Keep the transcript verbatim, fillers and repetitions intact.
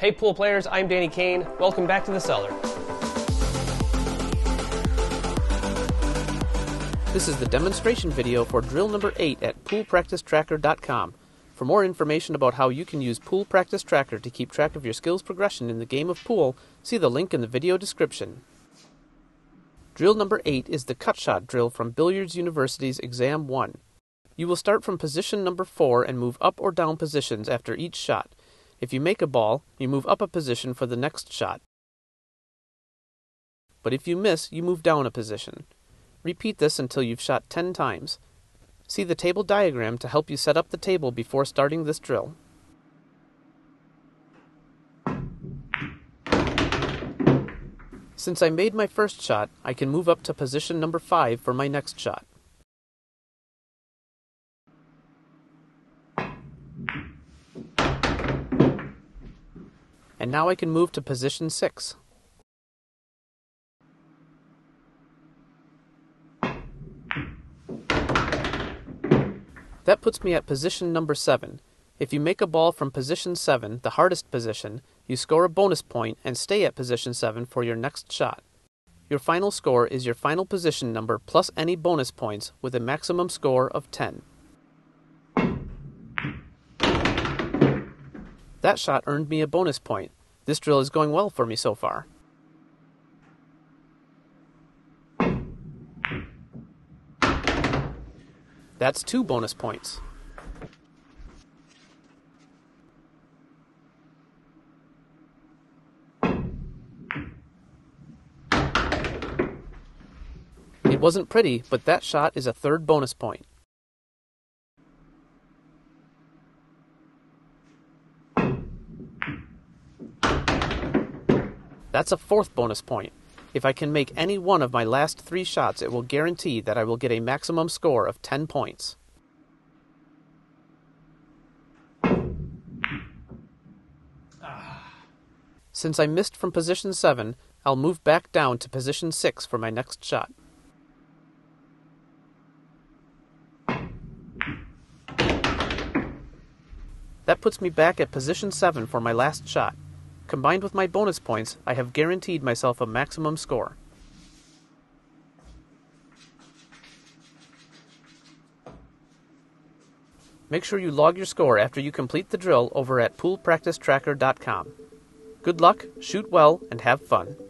Hey pool players, I'm Danny Kane. Welcome back to The Cellar. This is the demonstration video for drill number eight at Pool Practice Tracker dot com. For more information about how you can use Pool Practice Tracker to keep track of your skills progression in the game of pool, see the link in the video description. Drill number eight is the cut shot drill from Billiards University's Exam one. You will start from position number four and move up or down positions after each shot. If you make a ball, you move up a position for the next shot. But if you miss, you move down a position. Repeat this until you've shot ten times. See the table diagram to help you set up the table before starting this drill. Since I made my first shot, I can move up to position number five for my next shot. And now I can move to position six. That puts me at position number seven. If you make a ball from position seven, the hardest position, you score a bonus point and stay at position seven for your next shot. Your final score is your final position number plus any bonus points with a maximum score of ten. That shot earned me a bonus point. This drill is going well for me so far. That's two bonus points. It wasn't pretty, but that shot is a third bonus point. That's a fourth bonus point. If I can make any one of my last three shots, it will guarantee that I will get a maximum score of ten points. Since I missed from position seven, I'll move back down to position six for my next shot. That puts me back at position seven for my last shot. Combined with my bonus points, I have guaranteed myself a maximum score. Make sure you log your score after you complete the drill over at Pool Practice Tracker dot com. Good luck, shoot well, and have fun.